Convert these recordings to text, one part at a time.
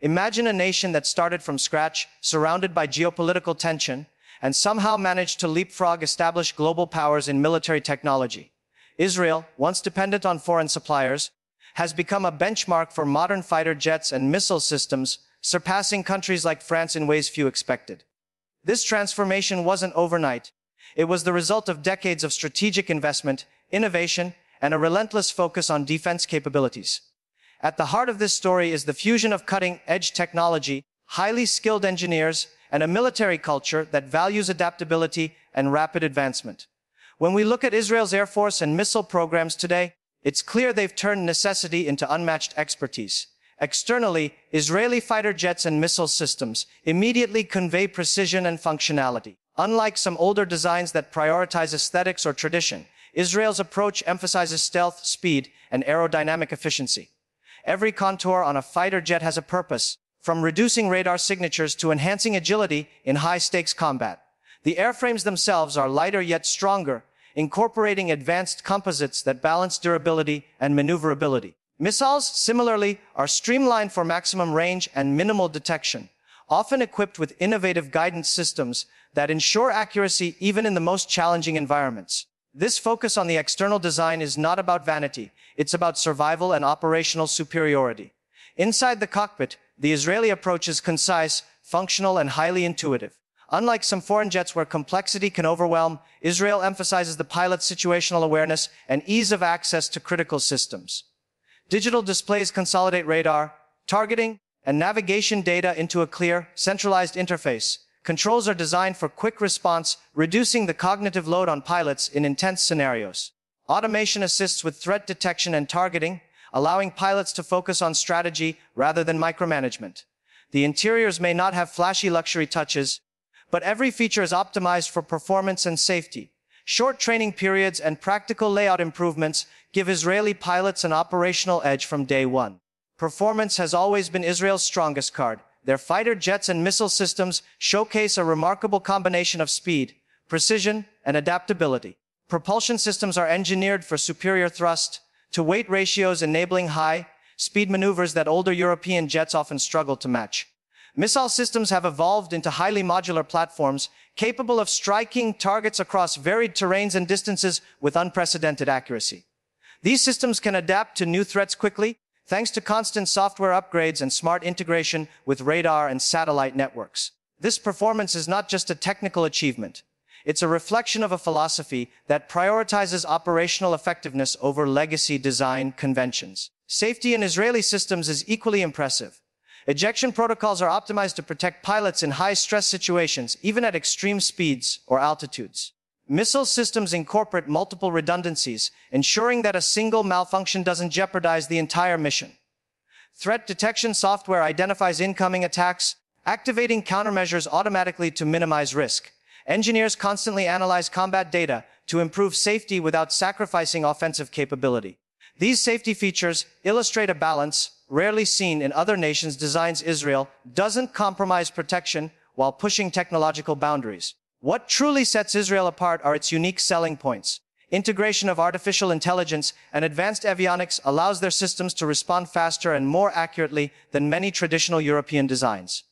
Imagine a nation that started from scratch, surrounded by geopolitical tension, and somehow managed to leapfrog established global powers in military technology. Israel, once dependent on foreign suppliers, has become a benchmark for modern fighter jets and missile systems, surpassing countries like France in ways few expected. This transformation wasn't overnight. It was the result of decades of strategic investment, innovation, and a relentless focus on defense capabilities. At the heart of this story is the fusion of cutting-edge technology, highly skilled engineers, and a military culture that values adaptability and rapid advancement. When we look at Israel's Air Force and missile programs today, it's clear they've turned necessity into unmatched expertise. Externally, Israeli fighter jets and missile systems immediately convey precision and functionality. Unlike some older designs that prioritize aesthetics or tradition, Israel's approach emphasizes stealth, speed, and aerodynamic efficiency. Every contour on a fighter jet has a purpose, from reducing radar signatures to enhancing agility in high-stakes combat. The airframes themselves are lighter yet stronger, incorporating advanced composites that balance durability and maneuverability. Missiles, similarly, are streamlined for maximum range and minimal detection, often equipped with innovative guidance systems that ensure accuracy even in the most challenging environments. This focus on the external design is not about vanity, it's about survival and operational superiority. Inside the cockpit, the Israeli approach is concise, functional, and highly intuitive. Unlike some foreign jets where complexity can overwhelm, Israel emphasizes the pilot's situational awareness and ease of access to critical systems. Digital displays consolidate radar, targeting, and navigation data into a clear, centralized interface. Controls are designed for quick response, reducing the cognitive load on pilots in intense scenarios. Automation assists with threat detection and targeting, allowing pilots to focus on strategy rather than micromanagement. The interiors may not have flashy luxury touches, but every feature is optimized for performance and safety. Short training periods and practical layout improvements give Israeli pilots an operational edge from day one. Performance has always been Israel's strongest card. Their fighter jets and missile systems showcase a remarkable combination of speed, precision, and adaptability. Propulsion systems are engineered for superior thrust-to-weight ratios, enabling high-speed maneuvers that older European jets often struggle to match. Missile systems have evolved into highly modular platforms, capable of striking targets across varied terrains and distances with unprecedented accuracy. These systems can adapt to new threats quickly, thanks to constant software upgrades and smart integration with radar and satellite networks. This performance is not just a technical achievement. It's a reflection of a philosophy that prioritizes operational effectiveness over legacy design conventions. Safety in Israeli systems is equally impressive. Ejection protocols are optimized to protect pilots in high-stress situations, even at extreme speeds or altitudes. Missile systems incorporate multiple redundancies, ensuring that a single malfunction doesn't jeopardize the entire mission. Threat detection software identifies incoming attacks, activating countermeasures automatically to minimize risk. Engineers constantly analyze combat data to improve safety without sacrificing offensive capability. These safety features illustrate a balance rarely seen in other nations' designs. Israel doesn't compromise protection while pushing technological boundaries. What truly sets Israel apart are its unique selling points. Integration of artificial intelligence and advanced avionics allows their systems to respond faster and more accurately than many traditional European designs.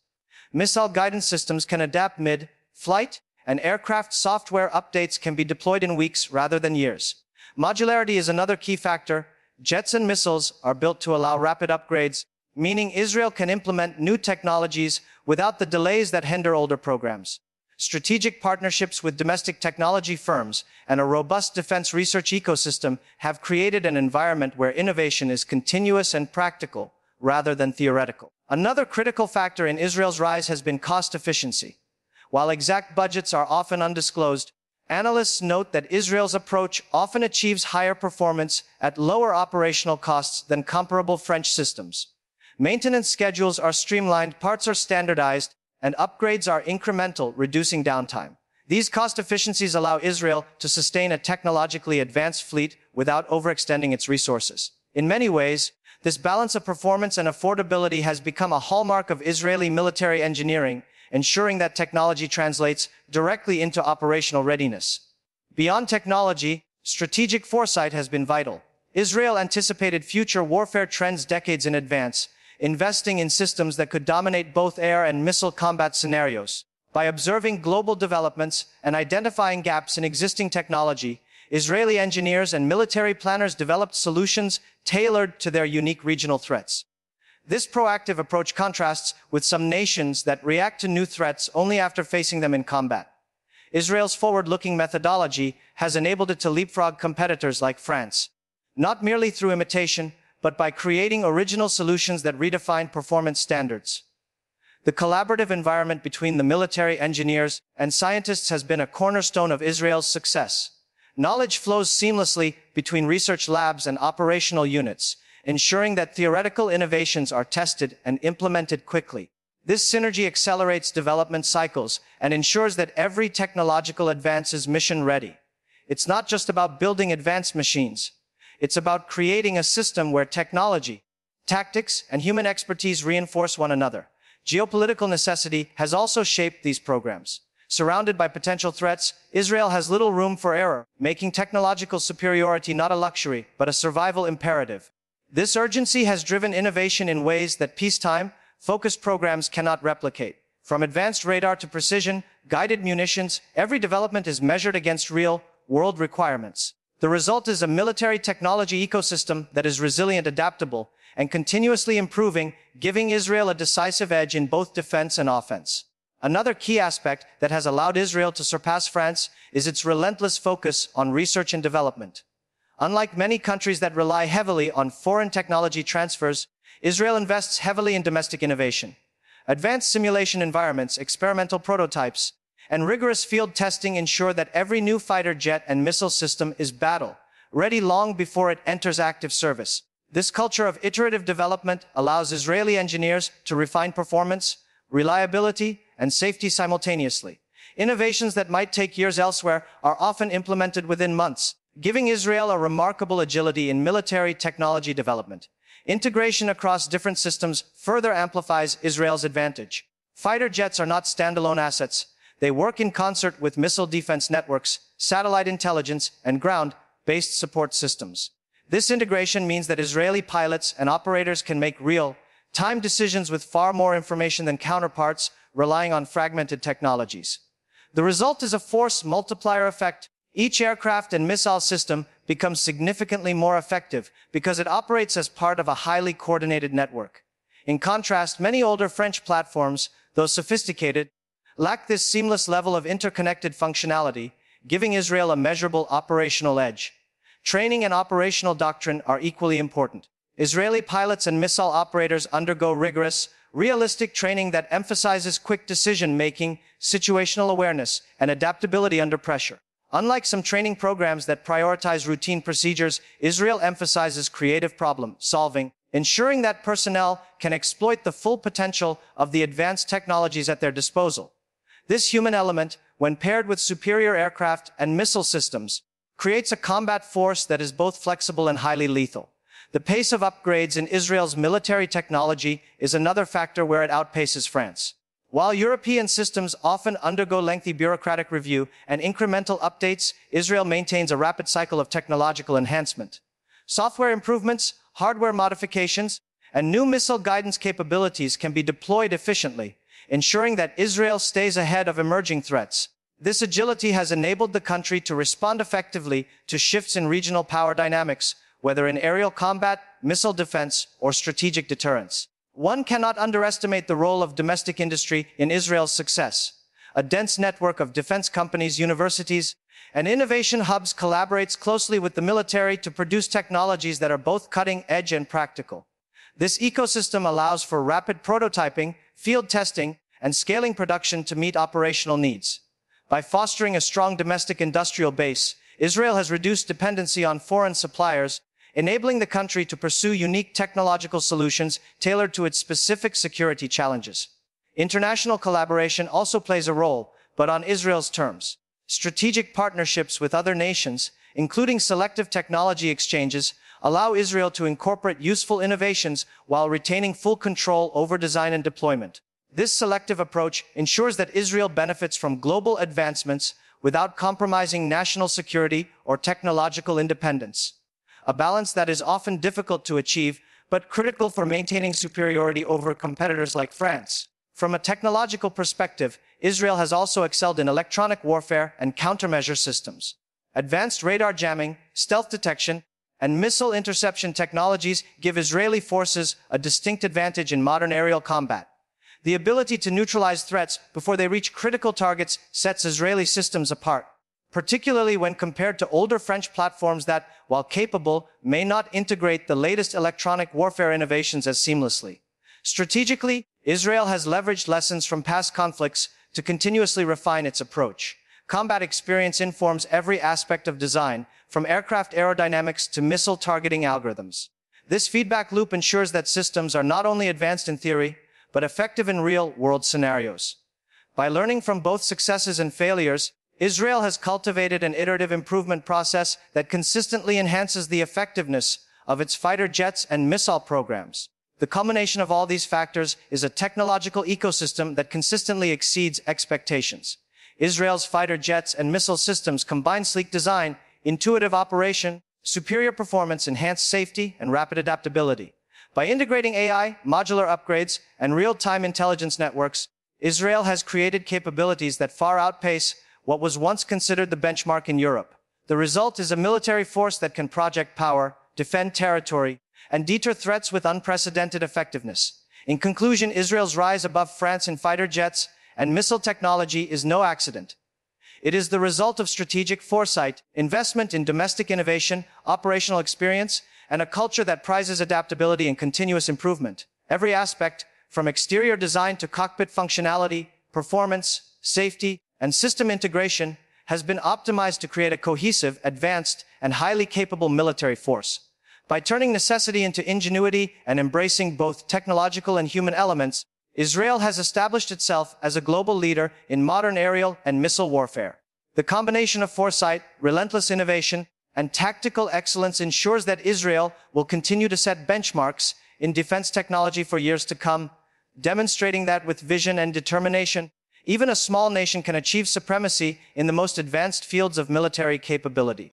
Missile guidance systems can adapt mid-flight, and aircraft software updates can be deployed in weeks rather than years. Modularity is another key factor. Jets and missiles are built to allow rapid upgrades, meaning Israel can implement new technologies without the delays that hinder older programs. Strategic partnerships with domestic technology firms and a robust defense research ecosystem have created an environment where innovation is continuous and practical, rather than theoretical. Another critical factor in Israel's rise has been cost efficiency. While exact budgets are often undisclosed, analysts note that Israel's approach often achieves higher performance at lower operational costs than comparable French systems. Maintenance schedules are streamlined, parts are standardized, and upgrades are incremental, reducing downtime. These cost efficiencies allow Israel to sustain a technologically advanced fleet without overextending its resources. In many ways, this balance of performance and affordability has become a hallmark of Israeli military engineering, ensuring that technology translates directly into operational readiness. Beyond technology, strategic foresight has been vital. Israel anticipated future warfare trends decades in advance, investing in systems that could dominate both air and missile combat scenarios. By observing global developments and identifying gaps in existing technology, Israeli engineers and military planners developed solutions tailored to their unique regional threats. This proactive approach contrasts with some nations that react to new threats only after facing them in combat. Israel's forward-looking methodology has enabled it to leapfrog competitors like France, not merely through imitation, but by creating original solutions that redefine performance standards. The collaborative environment between the military engineers and scientists has been a cornerstone of Israel's success. Knowledge flows seamlessly between research labs and operational units, ensuring that theoretical innovations are tested and implemented quickly. This synergy accelerates development cycles and ensures that every technological advance is mission-ready. It's not just about building advanced machines. It's about creating a system where technology, tactics, and human expertise reinforce one another. Geopolitical necessity has also shaped these programs. Surrounded by potential threats, Israel has little room for error, making technological superiority not a luxury, but a survival imperative. This urgency has driven innovation in ways that peacetime, focused programs cannot replicate. From advanced radar to precision, guided munitions, every development is measured against real, world requirements. The result is a military technology ecosystem that is resilient, adaptable, and continuously improving, giving Israel a decisive edge in both defense and offense. Another key aspect that has allowed Israel to surpass France is its relentless focus on research and development. Unlike many countries that rely heavily on foreign technology transfers, Israel invests heavily in domestic innovation. Advanced simulation environments, experimental prototypes, and rigorous field testing ensure that every new fighter jet and missile system is battle-ready long before it enters active service. This culture of iterative development allows Israeli engineers to refine performance, reliability, and safety simultaneously. Innovations that might take years elsewhere are often implemented within months, giving Israel a remarkable agility in military technology development. Integration across different systems further amplifies Israel's advantage. Fighter jets are not standalone assets. They work in concert with missile defense networks, satellite intelligence, and ground-based support systems. This integration means that Israeli pilots and operators can make real-time decisions with far more information than counterparts relying on fragmented technologies. The result is a force multiplier effect. Each aircraft and missile system becomes significantly more effective because it operates as part of a highly coordinated network. In contrast, many older French platforms, though sophisticated, lack this seamless level of interconnected functionality, giving Israel a measurable operational edge. Training and operational doctrine are equally important. Israeli pilots and missile operators undergo rigorous, realistic training that emphasizes quick decision-making, situational awareness, and adaptability under pressure. Unlike some training programs that prioritize routine procedures, Israel emphasizes creative problem-solving, ensuring that personnel can exploit the full potential of the advanced technologies at their disposal. This human element, when paired with superior aircraft and missile systems, creates a combat force that is both flexible and highly lethal. The pace of upgrades in Israel's military technology is another factor where it outpaces France. While European systems often undergo lengthy bureaucratic review and incremental updates, Israel maintains a rapid cycle of technological enhancement. Software improvements, hardware modifications, and new missile guidance capabilities can be deployed efficiently, ensuring that Israel stays ahead of emerging threats. This agility has enabled the country to respond effectively to shifts in regional power dynamics, whether in aerial combat, missile defense, or strategic deterrence. One cannot underestimate the role of domestic industry in Israel's success. A dense network of defense companies, universities, and innovation hubs collaborates closely with the military to produce technologies that are both cutting-edge and practical. This ecosystem allows for rapid prototyping, field testing, and scaling production to meet operational needs. By fostering a strong domestic industrial base, Israel has reduced dependency on foreign suppliers, enabling the country to pursue unique technological solutions tailored to its specific security challenges. International collaboration also plays a role, but on Israel's terms. Strategic partnerships with other nations, including selective technology exchanges, allow Israel to incorporate useful innovations while retaining full control over design and deployment. This selective approach ensures that Israel benefits from global advancements without compromising national security or technological independence. A balance that is often difficult to achieve, but critical for maintaining superiority over competitors like France. From a technological perspective, Israel has also excelled in electronic warfare and countermeasure systems. Advanced radar jamming, stealth detection, and missile interception technologies give Israeli forces a distinct advantage in modern aerial combat. The ability to neutralize threats before they reach critical targets sets Israeli systems apart, particularly when compared to older French platforms that, while capable, may not integrate the latest electronic warfare innovations as seamlessly. Strategically, Israel has leveraged lessons from past conflicts to continuously refine its approach. Combat experience informs every aspect of design, from aircraft aerodynamics to missile targeting algorithms. This feedback loop ensures that systems are not only advanced in theory, but effective in real-world scenarios. By learning from both successes and failures, Israel has cultivated an iterative improvement process that consistently enhances the effectiveness of its fighter jets and missile programs. The culmination of all these factors is a technological ecosystem that consistently exceeds expectations. Israel's fighter jets and missile systems combine sleek design, intuitive operation, superior performance, enhanced safety, and rapid adaptability. By integrating AI, modular upgrades, and real-time intelligence networks, Israel has created capabilities that far outpace what was once considered the benchmark in Europe. The result is a military force that can project power, defend territory, and deter threats with unprecedented effectiveness. In conclusion, Israel's rise above France in fighter jets and missile technology is no accident. It is the result of strategic foresight, investment in domestic innovation, operational experience, and a culture that prizes adaptability and continuous improvement. Every aspect, from exterior design to cockpit functionality, performance, safety, and system integration, has been optimized to create a cohesive, advanced, and highly capable military force. By turning necessity into ingenuity and embracing both technological and human elements, Israel has established itself as a global leader in modern aerial and missile warfare. The combination of foresight, relentless innovation, and tactical excellence ensures that Israel will continue to set benchmarks in defense technology for years to come, demonstrating that with vision and determination, even a small nation can achieve supremacy in the most advanced fields of military capability.